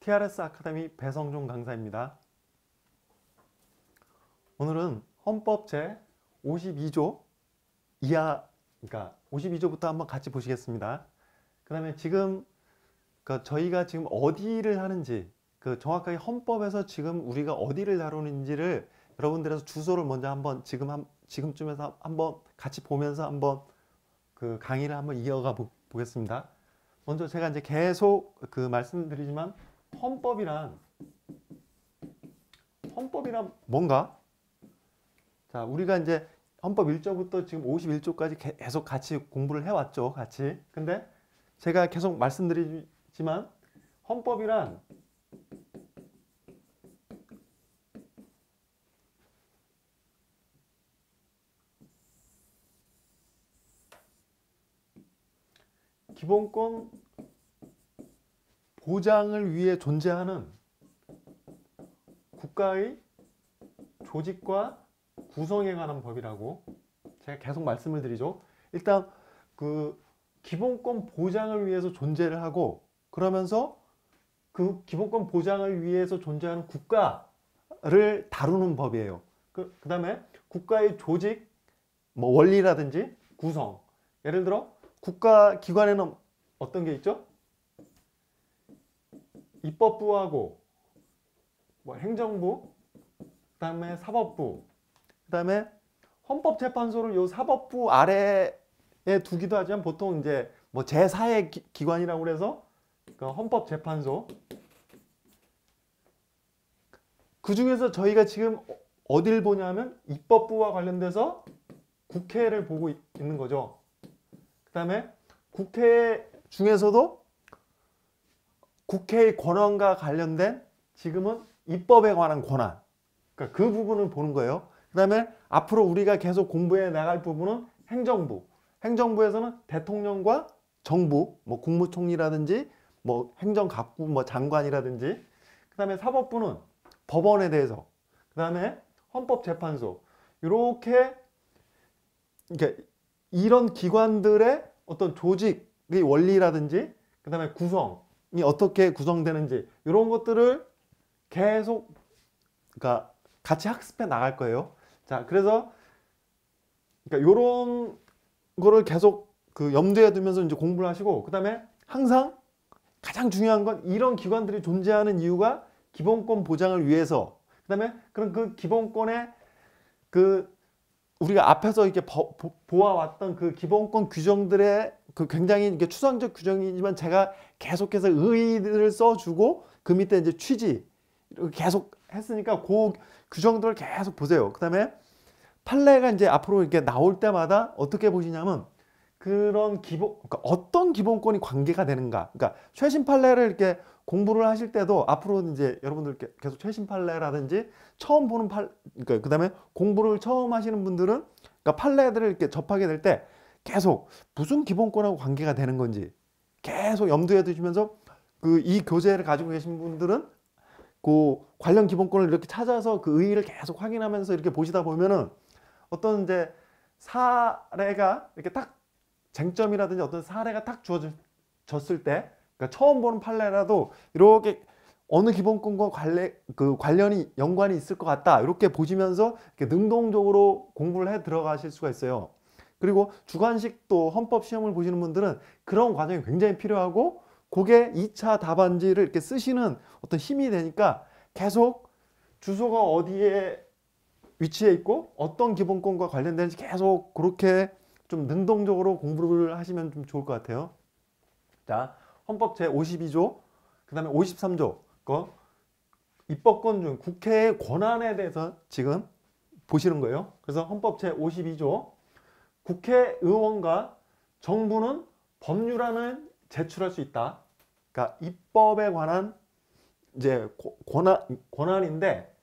TRS 아카데미 배성중 강사입니다. 오늘은 헌법 제 52조 이하, 그러니까 52조부터 한번 같이 보시겠습니다. 그 다음에 지금 저희가 지금 어디를 하는지, 그 정확하게 헌법에서 지금 우리가 어디를 다루는지를 여러분들에서 주소를 먼저 한번 지금쯤에서 한번 같이 보면서 한번 그 강의를 한번 이어가 보겠습니다. 먼저 제가 이제 계속 그 말씀드리지만 헌법이란 뭔가? 자, 우리가 이제 헌법 1조부터 지금 51조까지 계속 같이 공부를 해왔죠. 같이. 근데 제가 계속 말씀드리지만 헌법이란 기본권 보장을 위해 존재하는 국가의 조직과 구성에 관한 법이라고 제가 계속 말씀을 드리죠. 일단 그 기본권 보장을 위해서 존재를 하고, 그러면서 그 기본권 보장을 위해서 존재하는 국가를 다루는 법이에요. 그 다음에 국가의 조직, 뭐 원리라든지 구성, 예를 들어 국가기관에는 어떤 게 있죠? 입법부하고 뭐 행정부, 그 다음에 사법부, 그 다음에 헌법재판소를 요 사법부 아래에 두기도 하지만 보통 이제 뭐 제4의 기관이라고 그래서 헌법재판소, 그 중에서 저희가 지금 어딜 보냐면 입법부와 관련돼서 국회를 보고 있는 거죠. 그 다음에 국회 중에서도 국회의 권한과 관련된 지금은 입법에 관한 권한, 그러니까 그 부분을 보는 거예요. 그 다음에 앞으로 우리가 계속 공부해 나갈 부분은 행정부, 행정부에서는 대통령과 정부, 뭐 국무총리라든지 뭐 행정각부, 뭐 장관이라든지, 그 다음에 사법부는 법원에 대해서, 그 다음에 헌법재판소, 이렇게 이런 기관들의 어떤 조직의 원리라든지, 그 다음에 구성이 어떻게 구성되는지, 이런 것들을 계속 같이 학습해 나갈 거예요. 자, 그래서 요런 거를 계속 염두에 두면서 이제 공부를 하시고, 그 다음에 항상 가장 중요한 건 이런 기관들이 존재하는 이유가 기본권 보장을 위해서, 그 다음에 그런 그 기본권의 그 우리가 앞에서 이렇게 보아왔던 그 기본권 규정들의 그 굉장히 이렇게 추상적 규정이지만 제가 계속해서 의의를 써주고 그 밑에 이제 취지 계속 했으니까 그 규정들을 계속 보세요. 그 다음에 판례가 이제 앞으로 이렇게 나올 때마다 어떻게 보시냐면 그런 그러니까 어떤 기본권이 관계가 되는가. 그러니까 최신 판례를 이렇게 공부를 하실 때도 앞으로 이제 여러분들 계속 최신 판례라든지 처음 보는 그러니까 그 다음에 공부를 처음 하시는 분들은 그러니까 판례들을 이렇게 접하게 될 때 계속 무슨 기본권하고 관계가 되는 건지 계속 염두에 두시면서 그 이 교재를 가지고 계신 분들은 그 관련 기본권을 이렇게 찾아서 그 의의를 계속 확인하면서 이렇게 보시다 보면은 어떤 이제 사례가 이렇게 딱 쟁점이라든지 어떤 사례가 딱 주어졌을 때, 그러니까 처음 보는 판례라도 이렇게 어느 기본권과 관련이 연관이 있을 것 같다, 이렇게 보시면서 이렇게 능동적으로 공부를 해 들어가실 수가 있어요. 그리고 주관식도 헌법 시험을 보시는 분들은 그런 과정이 굉장히 필요하고, 그게 2차 답안지를 이렇게 쓰시는 어떤 힘이 되니까 계속 주소가 어디에 위치해 있고 어떤 기본권과 관련되는지 계속 그렇게 좀 능동적으로 공부를 하시면 좀 좋을 것 같아요. 자, 헌법 제52조, 그 다음에 53조, 입법권 중 국회의 권한에 대해서 지금 보시는 거예요. 그래서 헌법 제52조, 국회의원과 정부는 법률안을 제출할 수 있다. 그러니까 입법에 관한 이제 권한인데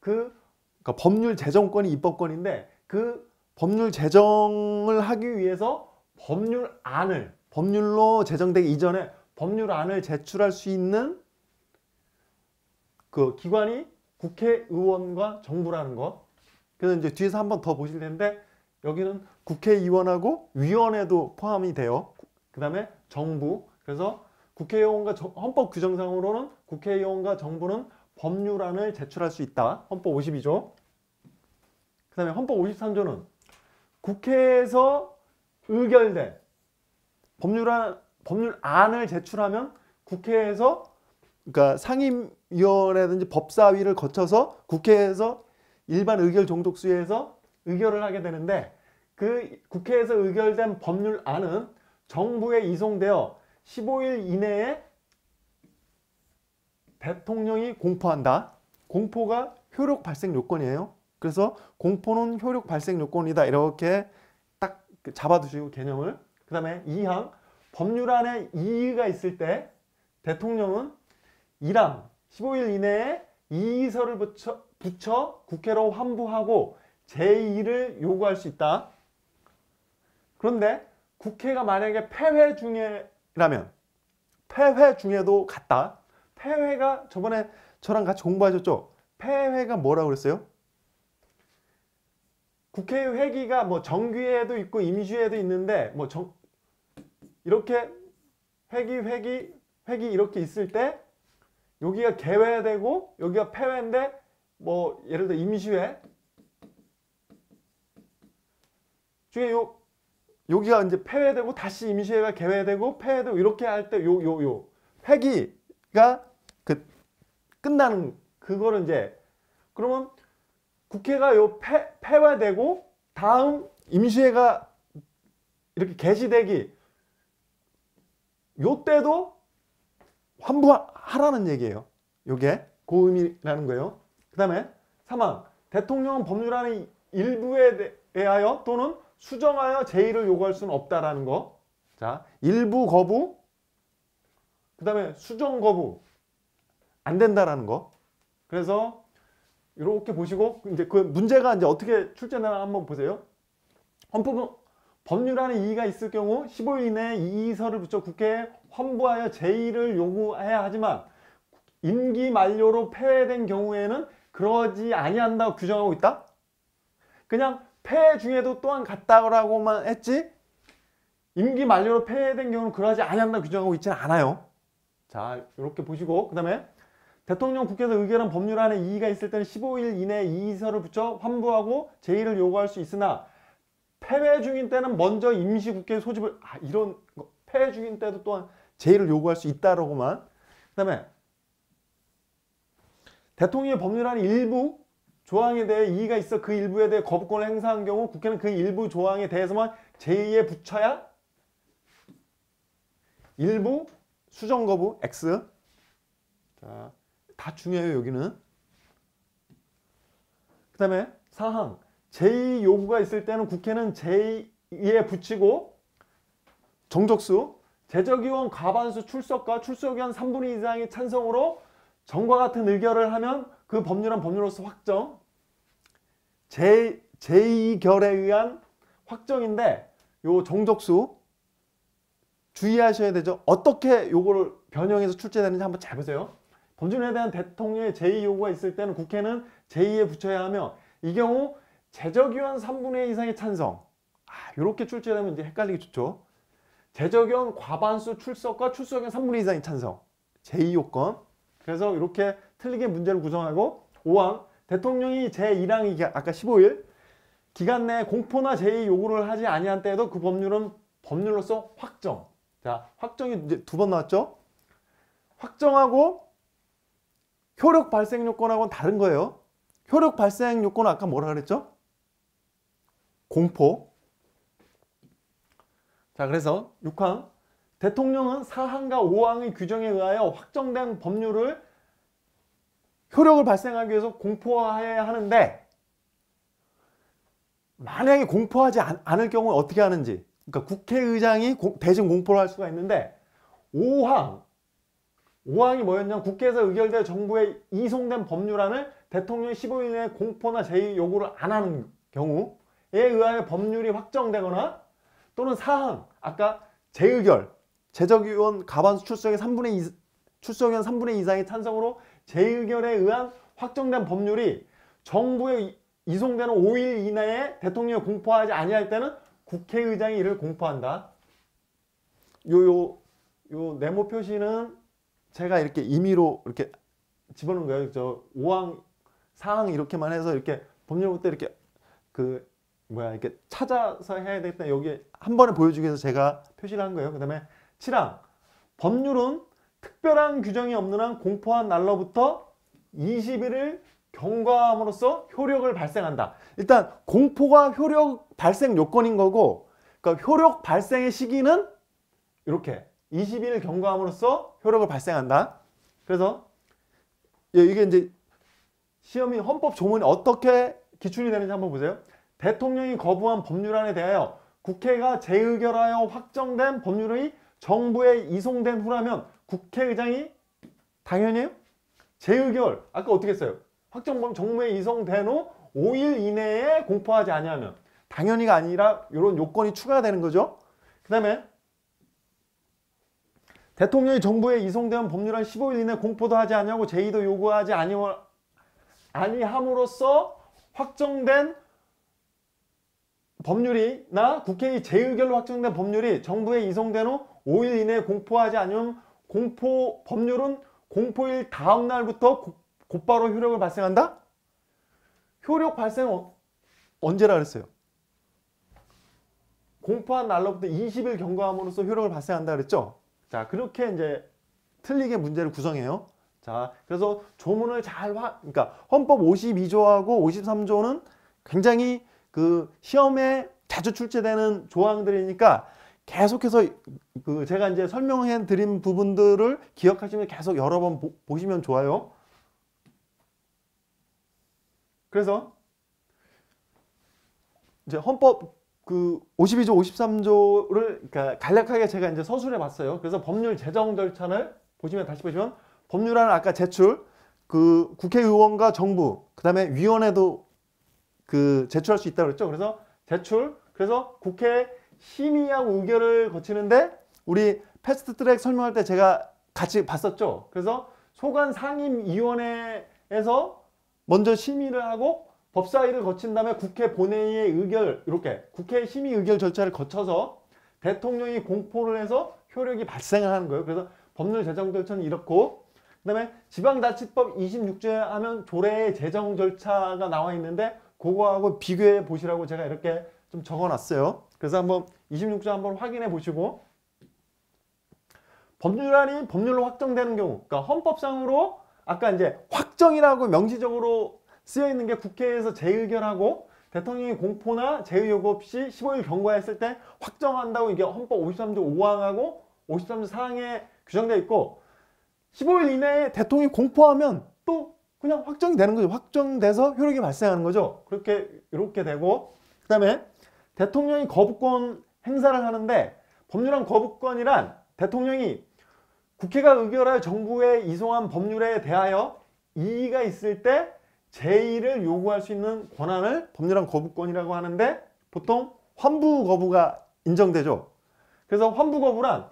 그러니까 법률 제정권이 입법권인데 그 법률 제정을 하기 위해서 법률안을, 법률로 제정되기 이전에 법률안을 제출할 수 있는 그 기관이 국회의원과 정부라는 거. 그래서 이제 뒤에서 한번 더 보실 텐데 여기는 국회의원하고 위원회도 포함이 돼요. 그 다음에 정부. 그래서 국회의원과 헌법 규정상으로는 국회의원과 정부는 법률안을 제출할 수 있다. 헌법 52조. 그 다음에 헌법 53조는 국회에서 의결된 법률안을 제출하면 국회에서, 그러니까 상임위원회든지 법사위를 거쳐서 국회에서 일반 의결 종독수에서 의결을 하게 되는데, 그 국회에서 의결된 법률안은 정부에 이송되어 15일 이내에 대통령이 공포한다. 공포가 효력 발생 요건이에요. 그래서 공포는 효력 발생 요건이다. 이렇게 딱 잡아두시고 개념을. 그 다음에 2항, 법률안에 이의가 있을 때 대통령은 1항 15일 이내에 이의서를 붙여 국회로 환부하고 제2를 요구할 수 있다. 그런데 국회가 만약에 폐회 중이라면, 폐회 중에도 같다. 폐회가 저번에 저랑 같이 공부하셨죠? 폐회가 뭐라고 그랬어요? 국회 회기가 뭐 정기회도 있고 임시회도 있는데, 뭐 이렇게 회기 이렇게 있을 때 여기가 개회되고 여기가 폐회인데, 뭐 예를 들어 임시회 중에 여기가 이제 폐회되고 다시 임시회가 개회되고 폐회되고 이렇게 할 때 요 회기가 끝나는 그거를 이제, 그러면 국회가 요 폐회되고 다음 임시회가 이렇게 개시되기 요 때도 환부하라는 얘기예요. 요게 고의미라는 거예요. 그 다음에 3항, 대통령은 법률안의 일부에 대하여 또는 수정하여 제의를 요구할 수는 없다라는 거. 자, 일부 거부, 그 다음에 수정 거부 안 된다라는 거. 그래서 이렇게 보시고, 이제 그 문제가 이제 어떻게 출제되나 한번 보세요. 헌법은 법률안에 이의가 있을 경우 15일 이내에 이의서를 붙여 국회에 환부하여 제의를 요구해야 하지만, 임기 만료로 폐회된 경우에는 그러지 아니한다고 규정하고 있다. 그냥 폐회 중에도 또한 같다라고만 했지 임기 만료로 폐회된 경우는 그러지 아니한다고 규정하고 있지는 않아요. 자, 이렇게 보시고, 그 다음에 대통령 국회에서 의결한 법률안에 이의가 있을 때는 15일 이내에 이의서를 붙여 환부하고 제의를 요구할 수 있으나, 폐회 중인 때는 먼저 임시국회 소집을, 이런 거, 폐회 중인 때도 또한 제의를 요구할 수 있다라고만. 그 다음에 대통령의 법률안의 일부 조항에 대해 이의가 있어 그 일부에 대해 거부권을 행사한 경우 국회는 그 일부 조항에 대해서만 제의에 붙여야 일부 수정 거부 X. 자, 다 중요해요 여기는. 그 다음에 4항, 제의 요구가 있을 때는 국회는 제의에 붙이고 정적수, 제적위원 과반수 출석과 출석위원 3분의 2 이상의 찬성으로 전과 같은 의결을 하면 그 법률안 법률로서 확정, 제2결에 의한 확정인데, 요 정적수 주의하셔야 되죠. 어떻게 요거를 변형해서 출제되는지 한번 잘 보세요. 법률에 대한 대통령의 제2 요구가 있을 때는 국회는 제2에 붙여야 하며, 이 경우 제적위원 3분의 1 이상의 찬성, 이렇게 출제되면 이제 헷갈리기 좋죠. 제적위원 과반수 출석과 출석위원 3분의 1 이상의 찬성, 제2요건. 그래서 이렇게 틀리게 문제를 구성하고, 5항, 대통령이 제1항이 아까 15일 기간 내에 공포나 제의 요구를 하지 아니한 때에도 그 법률은 법률로서 확정. 자, 확정이 이제 두 번 나왔죠. 확정하고 효력 발생 요건하고는 다른 거예요. 효력 발생 요건은 아까 뭐라 그랬죠? 공포. 자, 그래서 6항, 대통령은 4항과 5항의 규정에 의하여 확정된 법률을 효력을 발생하기 위해서 공포하여야 하는데, 만약에 공포하지 않을 경우에 어떻게 하는지, 그러니까 국회의장이 대신 공포를 할 수가 있는데, 5항이 뭐였냐면 국회에서 의결돼 정부에 이송된 법률안을 대통령이 15일 내에 공포나 제의 요구를 안 하는 경우에 의하여 법률이 확정되거나, 또는 4항 아까 재의결, 제적위원 가반수 출석의 3분의 2, 출석위원 3분의 2 이상의 찬성으로 재의결에 의한 확정된 법률이 정부에 이송되는 5일 이내에 대통령이 공포하지 아니할 때는 국회의장이 이를 공포한다. 요 네모 표시는 제가 이렇게 임의로 이렇게 집어넣은 거예요. 저 5항, 4항 이렇게만 해서 이렇게 법률부 때 이렇게 그 뭐야 이렇게 찾아서 해야 되겠다. 여기 한 번에 보여주기 위해서 제가 표시를 한 거예요. 그 다음에 7항. 법률은 특별한 규정이 없는 한 공포한 날로부터 20일을 경과함으로써 효력을 발생한다. 일단 공포가 효력 발생 요건인 거고, 그러니까 효력 발생의 시기는 이렇게 20일 경과함으로써 효력을 발생한다. 그래서 이게 이제 시험이 헌법 조문이 어떻게 기출이 되는지 한번 보세요. 대통령이 거부한 법률안에 대하여 국회가 재의결하여 확정된 법률이 정부에 이송된 후라면 국회의장이 당연히 재의결, 아까 어떻게 했어요? 확정범 정부에 이송된 후 5일 이내에 공포하지 아니하면 당연히가 아니라 이런 요건이 추가되는 거죠. 그 다음에 대통령이 정부에 이송된 법률안 15일 이내 공포도 하지 아니하고 제의도 요구하지 아니함으로써 확정된 법률이나 국회의 재의결로 확정된 법률이 정부에 이송된 후 5일 이내에 공포하지 아니하면 법률은 공포일 다음 날부터 곧바로 효력을 발생한다? 효력 발생 언제라 그랬어요? 공포한 날로부터 20일 경과함으로써 효력을 발생한다 그랬죠? 자, 그렇게 이제 틀리게 문제를 구성해요. 자, 그래서 조문을 그러니까 헌법 52조하고 53조는 굉장히 그 시험에 자주 출제되는 조항들이니까 계속해서 그 제가 이제 설명해 드린 부분들을 기억하시면 계속 여러 번 보시면 좋아요. 그래서 이제 헌법 그 52조, 53조를 간략하게 제가 이제 서술해 봤어요. 그래서 법률 제정 절차를 보시면 다시 보시면 법률안을 아까 제출, 그 국회의원과 정부, 그다음에 위원회도 그 제출할 수 있다고 그랬죠. 그래서 제출, 그래서 국회 심의하고 의결을 거치는데 우리 패스트트랙 설명할 때 제가 같이 봤었죠. 그래서 소관 상임위원회에서 먼저 심의를 하고 법사위를 거친 다음에 국회 본회의의 의결, 이렇게 국회 심의 의결 절차를 거쳐서 대통령이 공포를 해서 효력이 발생을 하는 거예요. 그래서 법률 제정 절차는 이렇고, 그 다음에 지방자치법 26조에 하면 조례의 제정 절차가 나와 있는데 그거하고 비교해 보시라고 제가 이렇게 좀 적어놨어요. 그래서 한번 26조 한번 확인해 보시고, 법률안이 법률로 확정되는 경우, 그러니까 헌법상으로 아까 이제 확정이라고 명시적으로 쓰여 있는 게 국회에서 재의결하고 대통령이 공포나 재의 요구 없이 15일 경과했을 때 확정한다고 이게 헌법 53조 5항하고 53조 4항에 규정되어 있고, 15일 이내에 대통령이 공포하면 또 그냥 확정이 되는 거죠. 확정돼서 효력이 발생하는 거죠. 그렇게 이렇게 되고, 그 다음에 대통령이 거부권 행사를 하는데 법률안 거부권이란 대통령이 국회가 의결하여 정부에 이송한 법률에 대하여 이의가 있을 때 제의를 요구할 수 있는 권한을 법률안 거부권이라고 하는데 보통 환부 거부가 인정되죠. 그래서 환부 거부란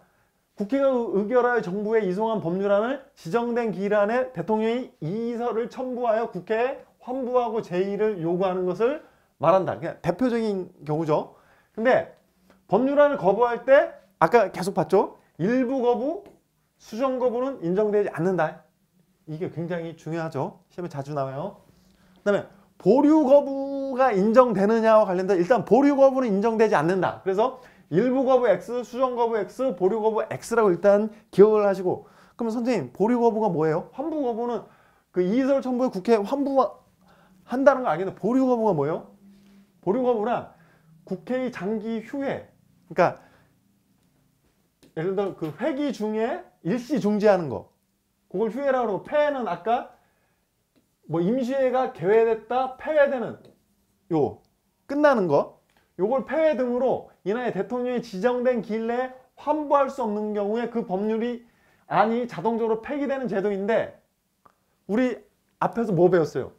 국회가 의결하여 정부에 이송한 법률안을 지정된 기일 안에 대통령이 이의서를 첨부하여 국회에 환부하고 제의를 요구하는 것을 말한다. 그냥 대표적인 경우죠. 근데 법률안을 거부할 때 아까 계속 봤죠? 일부 거부, 수정 거부는 인정되지 않는다. 이게 굉장히 중요하죠. 시험에 자주 나와요. 그 다음에 보류 거부가 인정되느냐와 관련된, 일단 보류 거부는 인정되지 않는다. 그래서 일부 거부 X, 수정 거부 X, 보류 거부 X라고 일단 기억을 하시고, 그러면 선생님 보류 거부가 뭐예요? 환부 거부는 그 이의서를 첨부해 국회에 환부한다는 거 알겠는데, 보류 거부가 뭐예요? 보류 거부란 국회의 장기 휴회, 그러니까 예를 들어 그 회기 중에 일시 중지하는 거, 그걸 휴회라고 그러고, 폐회는 아까 뭐 임시회가 개회됐다, 폐회되는 요 끝나는 거, 요걸 폐회 등으로 인하여 대통령이 지정된 기일 내에 환부할 수 없는 경우에 그 법률이 안이 자동적으로 폐기되는 제도인데, 우리 앞에서 뭐 배웠어요?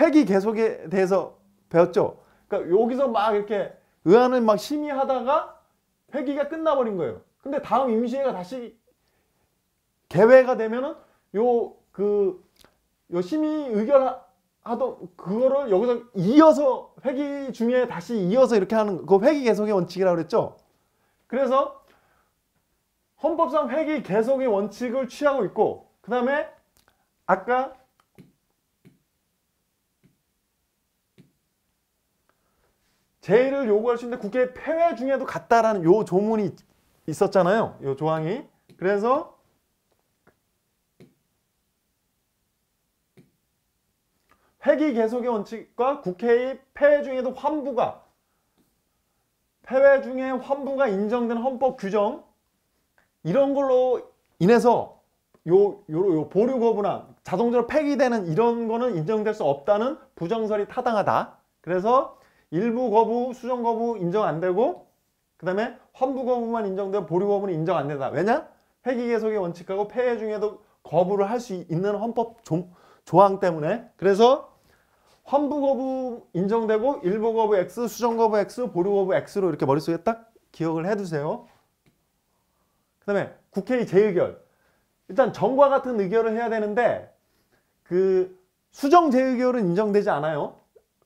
회기 계속에 대해서 배웠죠? 그러니까 여기서 막 이렇게 의안을 막 심의하다가 회기가 끝나버린 거예요. 근데 다음 임시회가 다시 개회가 되면은 요 심의 의결 하던 그거를 여기서 이어서 회귀 중에 다시 이어서 이렇게 하는 그 회귀 계속의 원칙이라고 그랬죠. 그래서 헌법상 회귀 계속의 원칙을 취하고 있고, 그 다음에 아까 제의를 요구할 수 있는데 국회의 폐회 중에도 같다라는 요 조문이 있었잖아요. 요 조항이. 그래서 회기 계속의 원칙과 국회의 폐회 중에도 환부가, 폐회 중에 환부가 인정된 헌법 규정, 이런 걸로 인해서 요 보류 거부나 자동적으로 폐기되는 이런 거는 인정될 수 없다는 부정설이 타당하다. 그래서 일부 거부, 수정 거부 인정 안 되고, 그 다음에 환부 거부만 인정되고 보류 거부는 인정 안 된다. 왜냐? 회기 계속의 원칙하고 폐회 중에도 거부를 할 수 있는 헌법 조항 때문에. 그래서 환부 거부 인정되고 일부 거부 X, 수정 거부 X, 보류 거부 X로 이렇게 머릿속에 딱 기억을 해두세요. 그 다음에 국회의 재의결. 일단 전과 같은 의결을 해야 되는데 그 수정 재의결은 인정되지 않아요.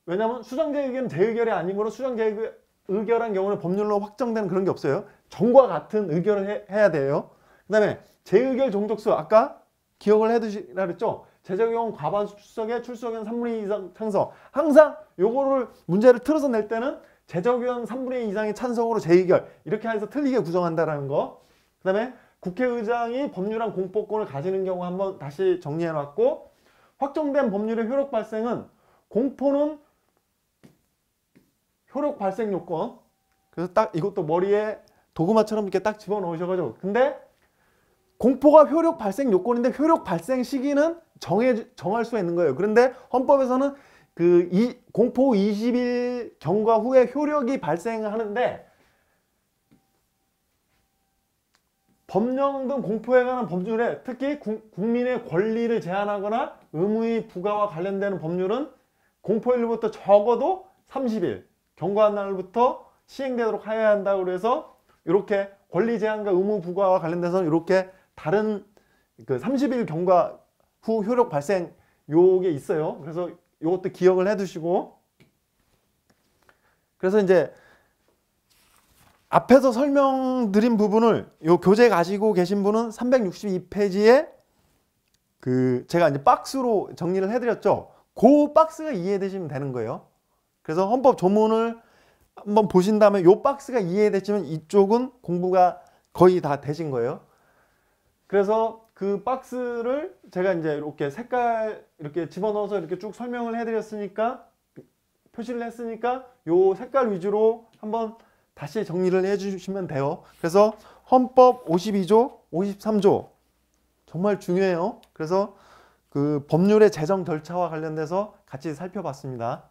왜냐하면 수정 재의결은 재의결이 아니므로 수정 재의결한 경우는 법률로 확정되는 그런 게 없어요. 전과 같은 의결을 해야 돼요. 그 다음에 재의결 종족수 아까 기억을 해두시라 그랬죠. 제적용 과반 출석에 출석위원 3분의 2 이상 찬성. 항상 요거를 문제를 틀어서 낼 때는 제적위원 3분의 2 이상의 찬성으로 재의결, 이렇게 해서 틀리게 구정한다라는 거. 그 다음에 국회의장이 법률안 공포권을 가지는 경우 한번 다시 정리해놨고, 확정된 법률의 효력 발생은 공포는 효력 발생 요건. 그래서 딱 이것도 머리에 도구마처럼 이렇게 딱 집어넣으셔가지고, 근데 공포가 효력 발생 요건인데 효력 발생 시기는 정할 수가 있는 거예요. 그런데 헌법에서는 공포 20일 경과 후에 효력이 발생하는데 법령 등 공포에 관한 법률에 특히 국민의 권리를 제한하거나 의무의 부과와 관련되는 법률은 공포일로부터 적어도 30일 경과한 날부터 시행되도록 해야 한다고 그래서 이렇게 권리 제한과 의무 부과와 관련돼서는 이렇게 다른 그 30일 경과 후 효력 발생 요게 있어요. 그래서 요것도 기억을 해 두시고. 그래서 이제 앞에서 설명드린 부분을 요 교재 가지고 계신 분은 362페이지에 그 제가 이제 박스로 정리를 해드렸죠. 그 박스가 이해되시면 되는 거예요. 그래서 헌법 조문을 한번 보신 다음에 요 박스가 이해되시면 이쪽은 공부가 거의 다 되신 거예요. 그래서 그 박스를 제가 이제 이렇게 색깔 이렇게 집어넣어서 이렇게 쭉 설명을 해드렸으니까, 표시를 했으니까 요 색깔 위주로 한번 다시 정리를 해주시면 돼요. 그래서 헌법 52조, 53조 정말 중요해요. 그래서 그 법률의 제정 절차와 관련돼서 같이 살펴봤습니다.